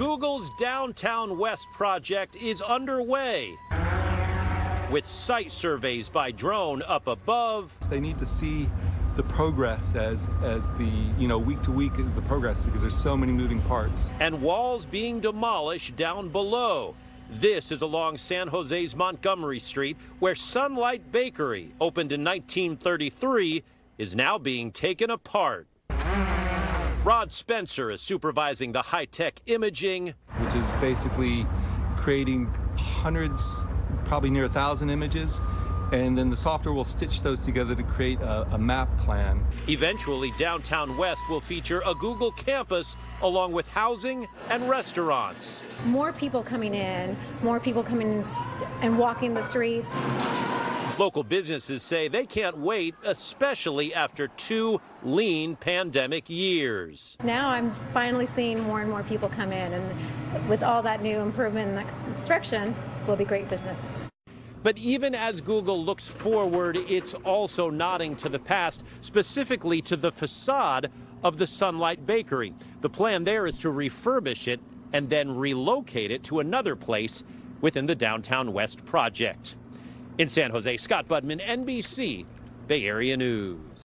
Google's Downtown West project is underway, with site surveys by drone up above. They need to see the progress as week to week is the progress, because there's so many moving parts. And walls being demolished down below. This is along San Jose's Montgomery Street, where Sunlight Bakery, opened in 1933, is now being taken apart. Rod Spencer is supervising the high-tech imaging, which is basically creating hundreds, probably near 1,000 images, and then the software will stitch those together to create a map plan. Eventually, Downtown West will feature a Google campus along with housing and restaurants. More people coming in, and walking the streets. Local businesses say they can't wait, especially after 2 lean pandemic years. Now I'm finally seeing more and more people come in, and with all that new improvement and construction, will be great business. But even as Google looks forward, it's also nodding to the past, specifically to the facade of the Sunlight Bakery. The plan there is to refurbish it and then relocate it to another place within the Downtown West project. In San Jose, Scott Budman, NBC Bay Area News.